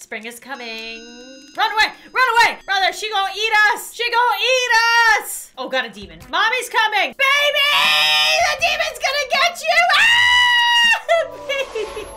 Spring is coming. Run away! Run away! Brother, she gonna eat us! She gonna eat us! Oh, got a demon. Mommy's coming! Baby! The demon's gonna get you! Ah! Baby!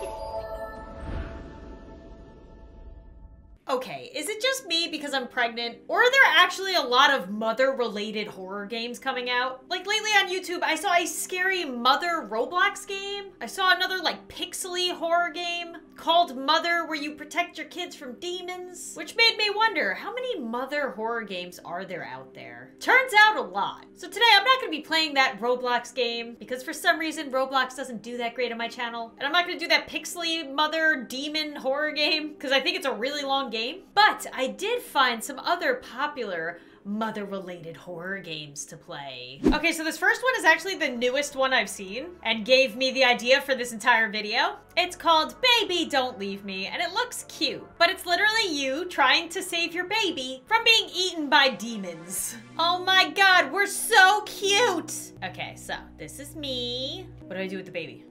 Okay, is it just me because I'm pregnant? Or are there actually a lot of mother-related horror games coming out? Like lately on YouTube, I saw a scary Mother Roblox game. I saw another like pixely horror game called Mother where you protect your kids from demons. Which made me wonder, how many Mother horror games are there out there? Turns out a lot. So today I'm not gonna be playing that Roblox game because for some reason Roblox doesn't do that great on my channel. And I'm not gonna do that pixely Mother demon horror game because I think it's a really long game. But I did find some other popular mother-related horror games to play. Okay, so this first one is actually the newest one I've seen and gave me the idea for this entire video. It's called Baby, Don't Leave Me, and it looks cute, but it's literally you trying to save your baby from being eaten by demons. Oh my God, we're so cute. Okay, so this is me. What do I do with the baby?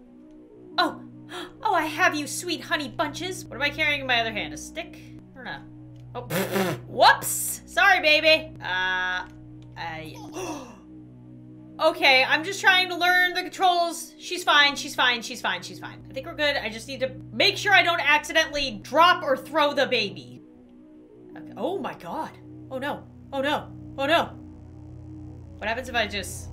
Oh, oh, I have you, sweet honey bunches. What am I carrying in my other hand? A stick? I don't know. Oh, whoops! Sorry, baby. Yeah. Okay, I'm just trying to learn the controls. She's fine, she's fine, she's fine, she's fine. I think we're good. I just need to make sure I don't accidentally drop or throw the baby. Okay. Oh my God. Oh no, oh no, oh no. What happens if I just...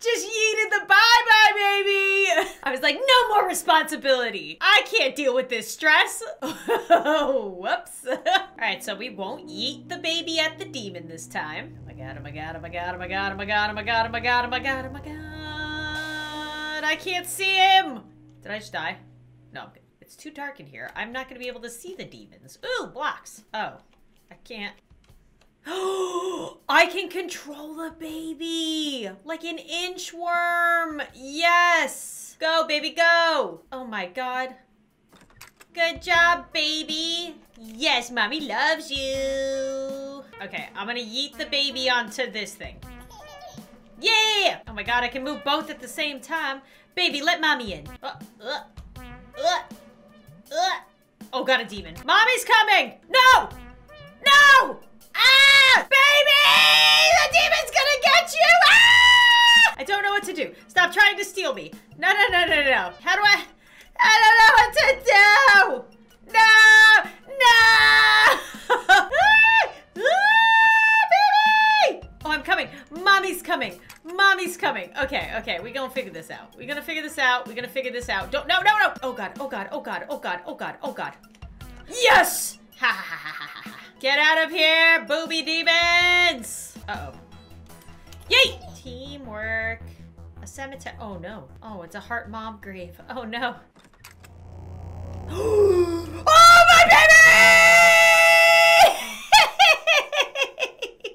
just yeeted the bye-bye, baby! I was like, no more responsibility. I can't deal with this stress. Oh, whoops. All right, so we won't yeet the baby at the demon this time. Oh my God, oh my God, oh my God, oh my God, oh my God, oh my God, oh my God, oh my God, oh my God. I can't see him. Did I just die? No, it's too dark in here. I'm not gonna be able to see the demons. Ooh, blocks. Oh, I can't. Oh, I can control the baby like an inchworm. Yes. Go, baby, go. Oh my God. Good job, baby. Yes, mommy loves you. Okay, I'm gonna yeet the baby onto this thing. Yeah. Oh my God, I can move both at the same time. Baby, let mommy in. Oh, got a demon. Mommy's coming. No, no. Ah! Baby! The demon's gonna get you! Ah! I don't know what to do. Stop trying to steal me. No, no, no, no, no. How do I... I don't know what to do! No! No! Ah, baby! Oh, I'm coming. Mommy's coming. Mommy's coming. Okay, okay. We're gonna figure this out. We're gonna figure this out. We're gonna figure this out. Don't... No, no, no! Oh, God. Oh, God. Oh, God. Oh, God. Oh, God. Oh, God. Yes! Ha, ha, ha, ha, ha, ha. Get out of here, booby demons! Uh-oh. Yay! Teamwork. A cemetery. Oh, no. Oh, it's a heart mom grave. Oh, no. Oh, my baby!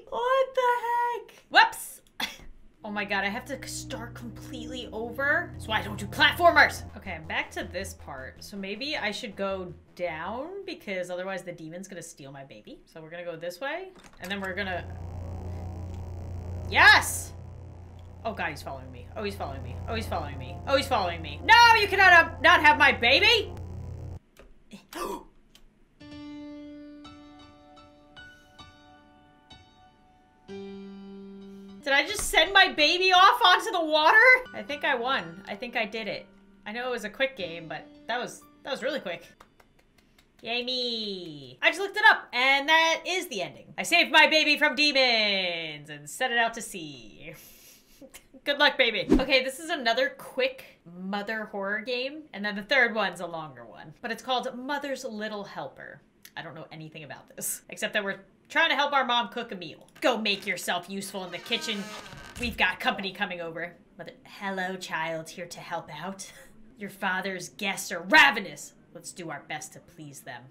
What the heck? Whoops. Oh, my God. I have to start completely over. That's why I don't do platformers. Okay, I'm back to this part. So maybe I should go down because otherwise the demon's gonna steal my baby. So we're gonna go this way and then we're gonna... Yes! Oh, God, he's following me. Oh, he's following me. Oh, he's following me. Oh, he's following me. No, you cannot not have my baby! Did I just send my baby off onto the water? I think I won. I think I did it. I know it was a quick game, but that was really quick. Yay me. I just looked it up and that is the ending. I saved my baby from demons and set it out to sea. Good luck, baby. Okay, this is another quick mother horror game. And then the third one's a longer one, but it's called Mother's Little Helper. I don't know anything about this except that we're trying to help our mom cook a meal. Go make yourself useful in the kitchen. We've got company coming over. Mother, hello child, here to help out. Your father's guests are ravenous. Let's do our best to please them.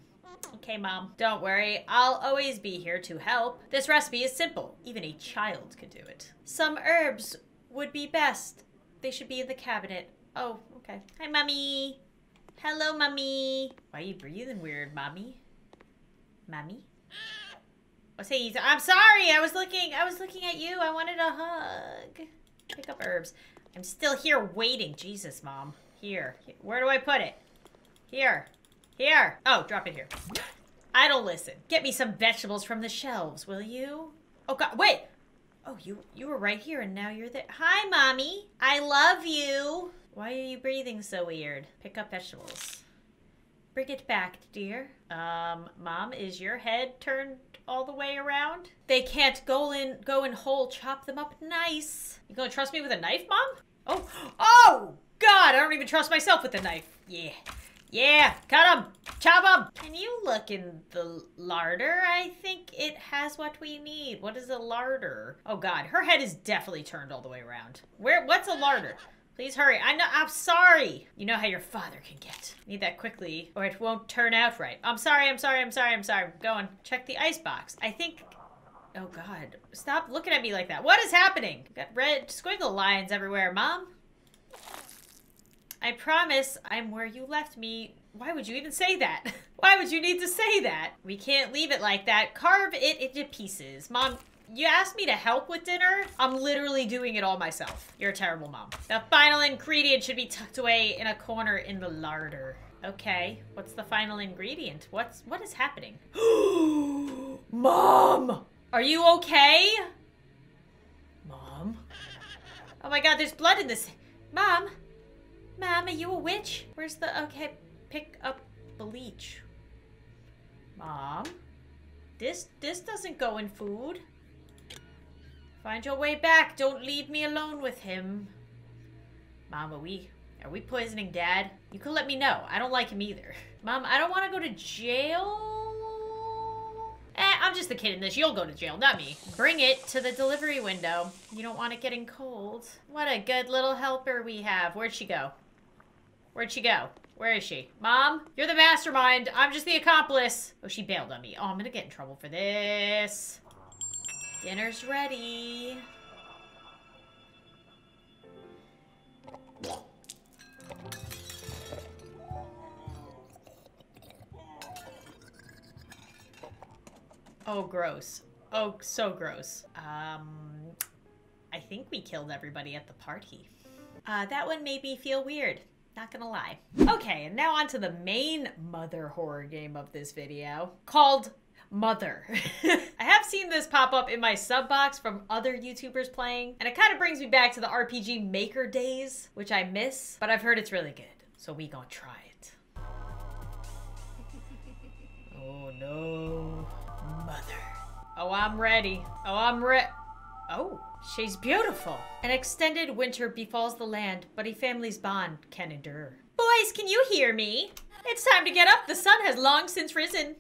Okay, mom. Don't worry, I'll always be here to help. This recipe is simple. Even a child could do it. Some herbs would be best. They should be in the cabinet. Oh, okay. Hi, mommy. Hello, mommy. Why are you breathing weird, mommy? Mommy? I'm sorry, I was looking at you. I wanted a hug. Pick up herbs. I'm still here waiting. Jesus, mom. Here. Where do I put it? Here. Here. Oh, drop it here. I don't listen. Get me some vegetables from the shelves, will you? Oh, God. Wait. Oh, you were right here and now you're there. Hi, Mommy. I love you. Why are you breathing so weird? Pick up vegetables. Bring it back, dear. Mom, is your head turned all the way around? They can't go in whole. Chop them up nice. You gonna trust me with a knife, Mom? Oh, God, I don't even trust myself with a knife. Yeah. Yeah, cut 'em. Chop 'em. Can you look in the larder? I think it has what we need. What is a larder? Oh, God, her head is definitely turned all the way around. What's a larder? Please hurry. I'm sorry. You know how your father can get. Need that quickly or it won't turn out right. I'm sorry. I'm going. Check the icebox. I think... Oh, God. Stop looking at me like that. What is happening? You've got red squiggle lines everywhere, Mom. I promise I'm where you left me. Why would you even say that? Why would you need to say that? We can't leave it like that. Carve it into pieces. Mom... You asked me to help with dinner? I'm literally doing it all myself. You're a terrible mom. The final ingredient should be tucked away in a corner in the larder. Okay, what's the final ingredient? What is happening? Mom! Are you okay? Mom? Oh my God, there's blood in this. Mom? Mom, are you a witch? Where's the, okay, pick up bleach. Mom? This doesn't go in food. Find your way back. Don't leave me alone with him. Mom, are we poisoning Dad? You can let me know. I don't like him either. Mom, I don't want to go to jail. I'm just the kid in this. You'll go to jail, not me. Bring it to the delivery window. You don't want it getting cold. What a good little helper we have. Where'd she go? Where'd she go? Where is she? Mom, you're the mastermind. I'm just the accomplice. Oh, she bailed on me. Oh, I'm gonna get in trouble for this. Dinner's ready. Oh, gross. Oh, so gross. I think we killed everybody at the party. That one made me feel weird. Not gonna lie. Okay, and now on to the main Mother horror game of this video, called Mother. I have seen this pop up in my sub box from other YouTubers playing, and it kind of brings me back to the RPG Maker days, which I miss, but I've heard it's really good, so we gonna try it. Oh no, Mother. Oh, I'm ready. Oh, oh, she's beautiful. An extended winter befalls the land, but a family's bond can endure. Boys, can you hear me? It's time to get up. The sun has long since risen.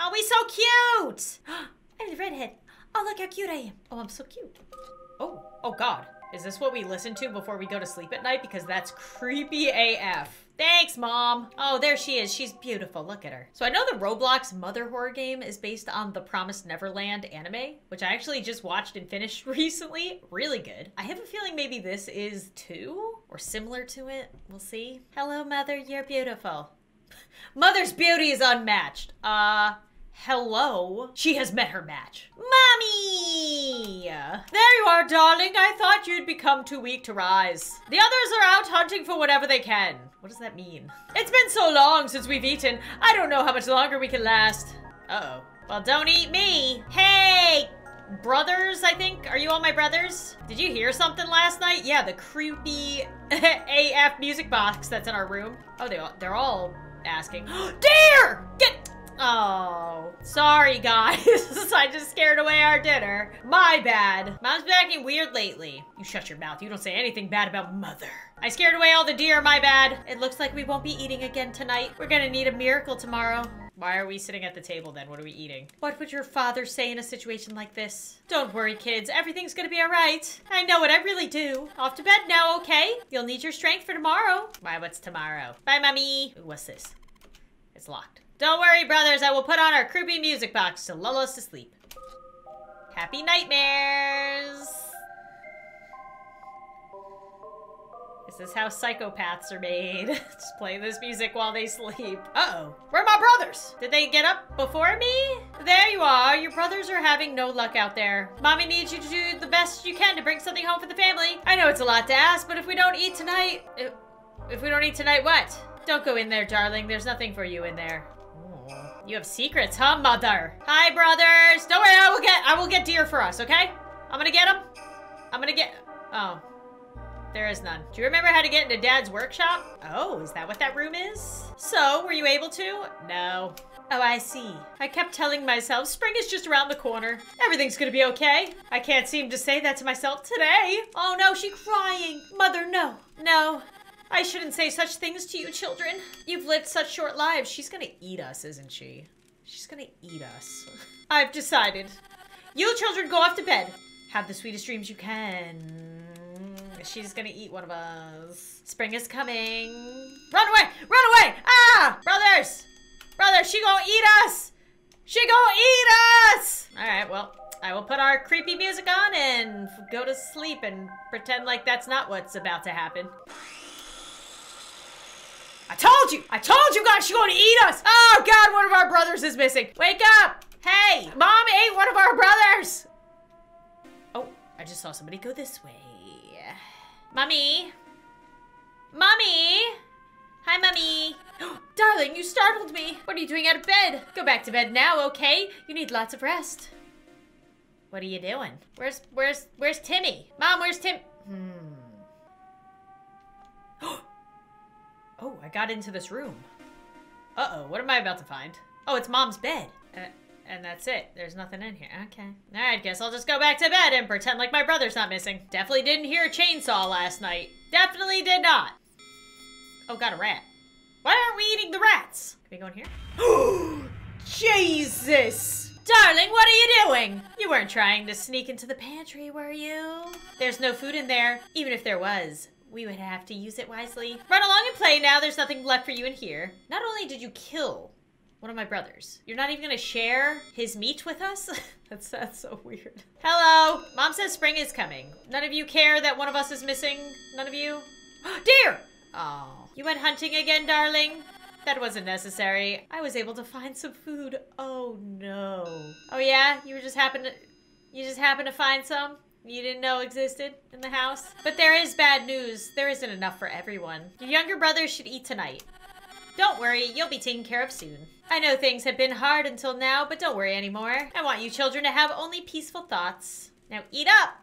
Oh, he's so cute! I'm the redhead. Oh, look how cute I am. Oh, I'm so cute. Oh, oh God. Is this what we listen to before we go to sleep at night? Because that's creepy AF. Thanks, Mom. Oh, there she is. She's beautiful. Look at her. So I know the Roblox Mother horror game is based on the Promised Neverland anime, which I actually just watched and finished recently. Really good. I have a feeling maybe this is too or similar to it. We'll see. Hello, Mother. You're beautiful. Mother's beauty is unmatched. Hello. She has met her match. Mommy! There you are, darling. I thought you'd become too weak to rise. The others are out hunting for whatever they can. What does that mean? It's been so long since we've eaten. I don't know how much longer we can last. Uh-oh. Well, don't eat me. Hey, brothers, I think. Are you all my brothers? Did you hear something last night? Yeah, the creepy AF music box that's in our room. Oh, they're all asking. Dear! Get... Oh, sorry guys. I just scared away our dinner. My bad. Mom's been acting weird lately. You shut your mouth. You don't say anything bad about Mother. I scared away all the deer. My bad. It looks like we won't be eating again tonight. We're gonna need a miracle tomorrow. Why are we sitting at the table then? What are we eating? What would your father say in a situation like this? Don't worry, kids. Everything's gonna be all right. I know what I really do. Off to bed now, okay? You'll need your strength for tomorrow. Why, what's tomorrow? Bye, Mommy. Ooh, what's this? It's locked. Don't worry, brothers. I will put on our creepy music box to lull us to sleep. Happy nightmares. Is this how psychopaths are made? Just play this music while they sleep. Uh-oh. Where are my brothers? Did they get up before me? There you are. Your brothers are having no luck out there. Mommy needs you to do the best you can to bring something home for the family. I know it's a lot to ask, but if we don't eat tonight... If we don't eat tonight, what? Don't go in there, darling. There's nothing for you in there. Oh. You have secrets, huh, Mother? Hi, brothers. Don't worry, I will get deer for us, okay? I'm gonna get them. Oh. There is none. Do you remember how to get into Dad's workshop? Oh, is that what that room is? So, were you able to? No. Oh, I see. I kept telling myself, spring is just around the corner. Everything's gonna be okay. I can't seem to say that to myself today. Oh no, she's crying. Mother, no. No. I shouldn't say such things to you children. You've lived such short lives. She's gonna eat us, isn't she? She's gonna eat us. I've decided. You children go off to bed. Have the sweetest dreams you can. She's gonna eat one of us. Spring is coming. Run away! Run away! Ah! Brothers! Brothers, she gonna eat us! She gonna eat us! Alright, well, I will put our creepy music on and go to sleep and pretend like that's not what's about to happen. I told you! I told you guys she gonna eat us! Oh God, one of our brothers is missing. Wake up! Hey! Mom ate one of our brothers! Oh, I just saw somebody go this way. Mummy? Mummy? Hi, Mummy. Darling, you startled me. What are you doing out of bed? Go back to bed now, okay? You need lots of rest. What are you doing? Where's Timmy? Mom, where's Tim? Oh, I got into this room. Uh-oh, what am I about to find? Oh, it's Mom's bed. And that's it. There's nothing in here. Okay. All right, guess I'll just go back to bed and pretend like my brother's not missing. Definitely didn't hear a chainsaw last night. Definitely did not. Oh, got a rat. Why aren't we eating the rats? Can we go in here? Jesus! Darling, what are you doing? You weren't trying to sneak into the pantry, were you? There's no food in there. Even if there was, we would have to use it wisely. Run along and play now. There's nothing left for you in here. Not only did you kill one of my brothers. You're not even gonna share his meat with us? That's so weird. Hello. Mom says spring is coming. None of you care that one of us is missing? None of you? Deer! Oh. You went hunting again, darling? That wasn't necessary. I was able to find some food. Oh no. Oh yeah? You just happened to find some? You didn't know existed in the house? But there is bad news. There isn't enough for everyone. Your younger brother should eat tonight. Don't worry, you'll be taken care of soon. I know things have been hard until now, but don't worry anymore. I want you children to have only peaceful thoughts. Now eat up!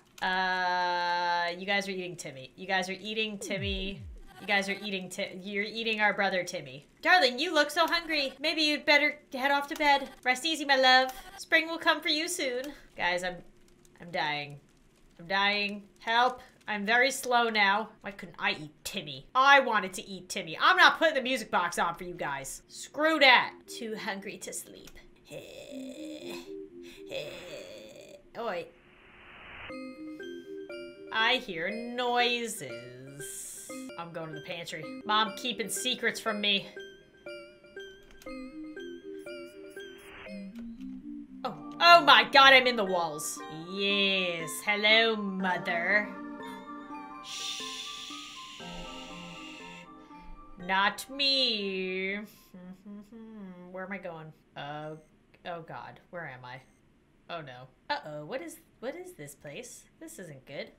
You guys are eating Timmy. You guys are eating Timmy. You guys are eating Timmy. You're eating our brother Timmy. Darling, you look so hungry. Maybe you'd better head off to bed. Rest easy, my love. Spring will come for you soon. Guys, I'm dying. I'm dying. Help. I'm very slow now. Why couldn't I eat Timmy? I wanted to eat Timmy. I'm not putting the music box on for you guys. Screw that. Too hungry to sleep. Oi. I hear noises. I'm going to the pantry. Mom keeping secrets from me. Oh. Oh my God, I'm in the walls. Yes. Hello, Mother. Shh. Not me. Where am I going? Oh God, where am I? Oh no. Uh-oh, what is this place? This isn't good.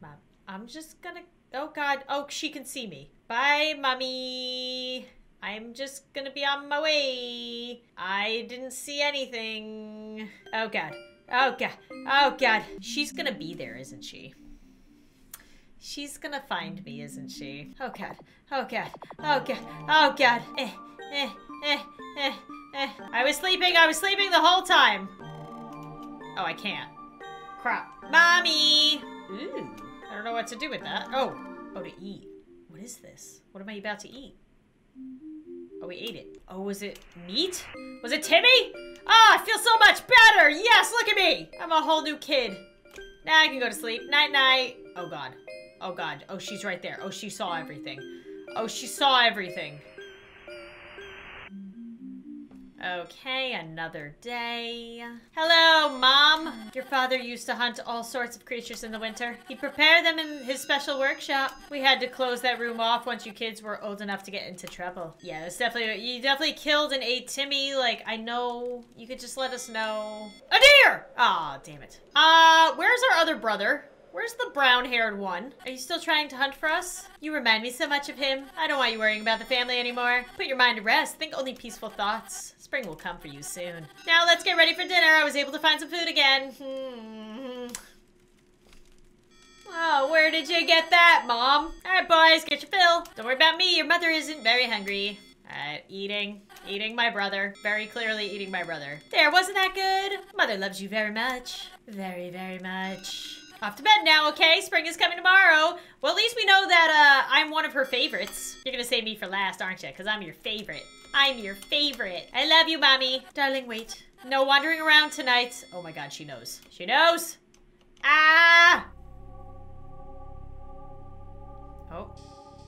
Mom, I'm just gonna, oh God, oh, she can see me. Bye, Mommy. I'm just gonna be on my way. I didn't see anything. Oh God. Oh God, oh God. She's gonna be there, isn't she? She's gonna find me, isn't she? Oh God, oh God, oh God, oh God. I was sleeping the whole time. Oh, I can't. Crap. Mommy! Ooh, I don't know what to do with that. Oh, to eat. What is this? What am I about to eat? Oh, we ate it. Oh, was it meat? Was it Timmy? Ah, I feel so much better. Yes, look at me. I'm a whole new kid. Now I can go to sleep. Night, night. Oh God. Oh God. Oh, she's right there. Oh, she saw everything. Oh, she saw everything. Okay, another day. Hello, Mom. Your father used to hunt all sorts of creatures in the winter. He'd prepare them in his special workshop. We had to close that room off once you kids were old enough to get into trouble. Yeah, that's definitely, you definitely killed and ate Timmy. Like, I know, you could just let us know. A deer! Aw, damn it. Where's our other brother? Where's the brown-haired one? Are you still trying to hunt for us? You remind me so much of him. I don't want you worrying about the family anymore. Put your mind to rest. Think only peaceful thoughts. Spring will come for you soon. Now let's get ready for dinner. I was able to find some food again. Oh, where did you get that, Mom? All right, boys, get your fill. Don't worry about me. Your mother isn't very hungry. All right, eating my brother. Very clearly eating my brother. There, wasn't that good? Mother loves you very much. Very, very much. Off to bed now, okay? Spring is coming tomorrow. Well, at least we know that I'm one of her favorites. You're gonna save me for last, aren't you? Because I'm your favorite. I'm your favorite. I love you, Mommy. Darling, wait. No wandering around tonight. Oh my God, she knows. She knows. Ah! Oh,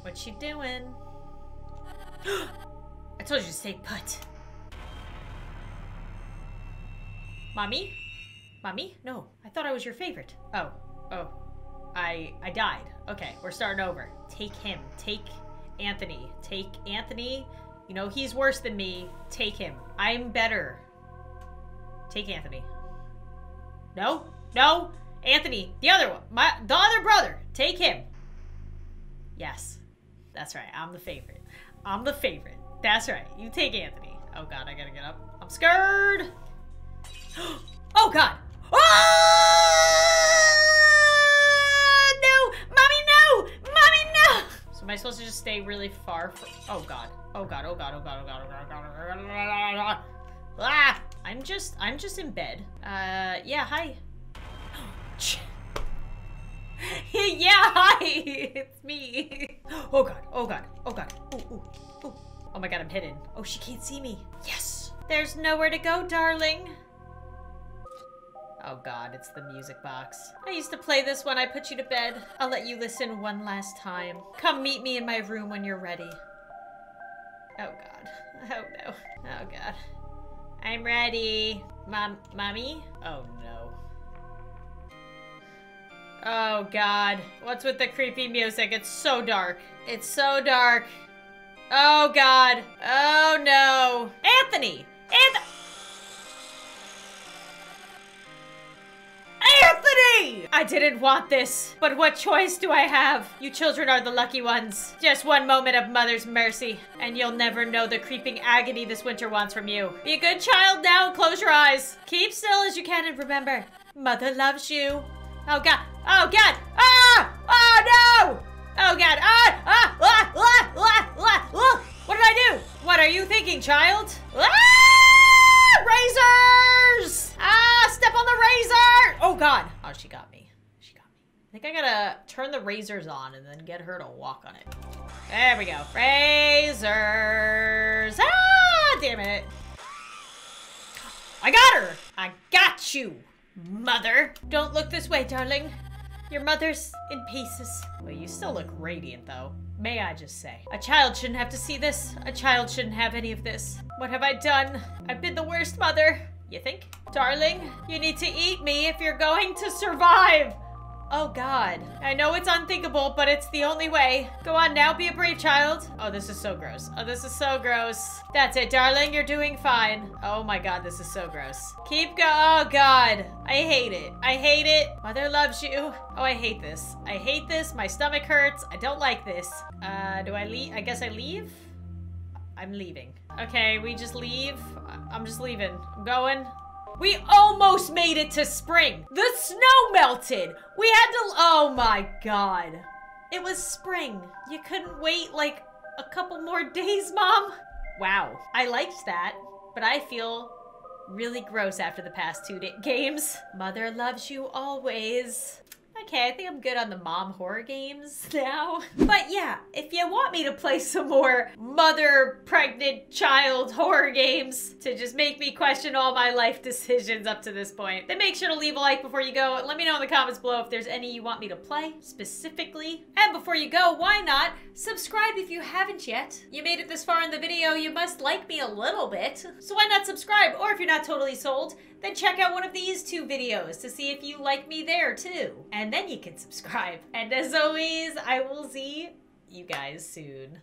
what's she doing? I told you to stay put. Mommy? Mommy? No, I thought I was your favorite. Oh. I died. Okay, we're starting over. Take him. Take Anthony. Take Anthony. You know, he's worse than me. Take him. I'm better. Take Anthony. No? No? Anthony, the other one. The other brother. Take him. Yes, that's right. I'm the favorite. I'm the favorite. That's right. You take Anthony. Oh God, I gotta get up. I'm scared. Oh God. Oh! No, Mommy, no, Mommy, no. So am I supposed to just stay really far from? Oh God. Oh God. Oh God. Oh God. Oh God. Oh God. Oh God. Oh God. I'm just in bed. Yeah. Hi. Yeah, hi! It's me. Oh God, oh God, oh God. Ooh, ooh, ooh. Oh my God, I'm hidden. Oh, she can't see me. Yes! There's nowhere to go, darling. Oh God, it's the music box. I used to play this when I put you to bed. I'll let you listen one last time. Come meet me in my room when you're ready. Oh God. Oh no. Oh God. I'm ready. Mommy? Oh no. Oh God, what's with the creepy music? It's so dark. It's so dark. Oh God. Oh no. Anthony! Anthony! I didn't want this, but what choice do I have? You children are the lucky ones. Just one moment of Mother's mercy, and you'll never know the creeping agony this winter wants from you. Be a good child now, close your eyes. Keep still as you can and remember, Mother loves you. Oh God. Oh God! Ah! Oh no! Oh God! Ah! Ah! Ah! Ah! Ah! Ah! Ah! What did I do? What are you thinking, child? Ah! Razors! Ah! Step on the razor! Oh God! Oh, she got me. She got me. I think I gotta turn the razors on and then get her to walk on it. There we go. Razors! Ah! Damn it! I got her! I got you! Mother, don't look this way, darling. Your mother's in pieces. Well, you still look radiant, though. May I just say? A child shouldn't have to see this. A child shouldn't have any of this. What have I done? I've been the worst mother. You think? Darling, you need to eat me if you're going to survive. Oh, God. I know it's unthinkable, but it's the only way. Go on now, be a brave child. Oh, this is so gross. Oh, this is so gross. That's it, darling. You're doing fine. Oh, my God. This is so gross. Keep going. Oh, God. I hate it. I hate it. Mother loves you. Oh, I hate this. I hate this. My stomach hurts. I don't like this. Do I leave? I guess I leave? I'm leaving. Okay, we just leave. I'm just leaving. I'm going. We almost made it to spring. The snow melted. We had to, oh my God. It was spring. You couldn't wait like a couple more days, Mom. Wow, I liked that, but I feel really gross after the past two games. Mother loves you always. Okay, I think I'm good on the mom horror games now. But yeah, if you want me to play some more mother pregnant child horror games to just make me question all my life decisions up to this point, then make sure to leave a like before you go. Let me know in the comments below if there's any you want me to play specifically. And before you go, why not subscribe if you haven't yet? You made it this far in the video, you must like me a little bit. So why not subscribe? Or if you're not totally sold, then check out one of these two videos to see if you like me there too. And then you can subscribe. And as always, I will see you guys soon.